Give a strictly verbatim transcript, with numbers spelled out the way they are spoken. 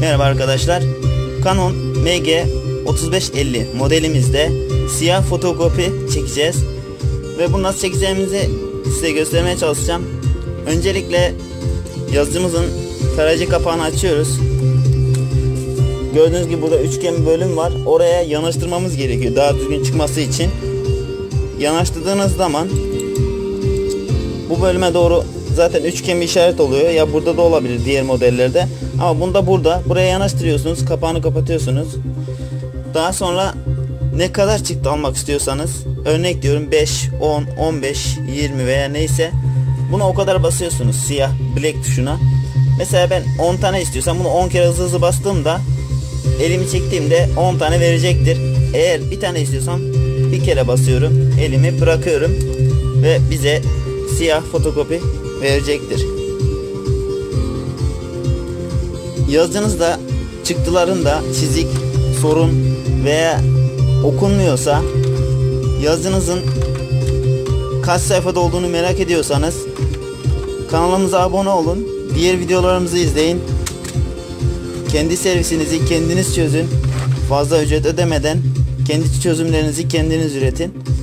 Merhaba arkadaşlar, Canon M G üç bin beş yüz elli modelimizde siyah fotokopi çekeceğiz ve bunu nasıl çekeceğimizi size göstermeye çalışacağım. Öncelikle yazıcımızın tarayıcı kapağını açıyoruz. Gördüğünüz gibi burada üçgen bir bölüm var, oraya yanaştırmamız gerekiyor daha düzgün çıkması için. Yanaştırdığınız zaman bu bölüme doğru zaten üçgen bir işaret oluyor. Ya burada da olabilir diğer modellerde. Ama bunda burada. Buraya yanaştırıyorsunuz. Kapağını kapatıyorsunuz. Daha sonra ne kadar çıktı almak istiyorsanız, örnek diyorum beş, on, on beş, yirmi veya neyse, buna o kadar basıyorsunuz. Siyah black tuşuna. Mesela ben on tane istiyorsam bunu on kere hızlı hızlı bastığımda, elimi çektiğimde on tane verecektir. Eğer bir tane istiyorsam bir kere basıyorum. Elimi bırakıyorum. Ve bize siyah fotokopi verecektir. Yazınızda çıktılarında çizik, sorun veya okunmuyorsa, yazınızın kaç sayfada olduğunu merak ediyorsanız kanalımıza abone olun. Diğer videolarımızı izleyin. Kendi servisinizi kendiniz çözün. Fazla ücret ödemeden kendi çözümlerinizi kendiniz üretin.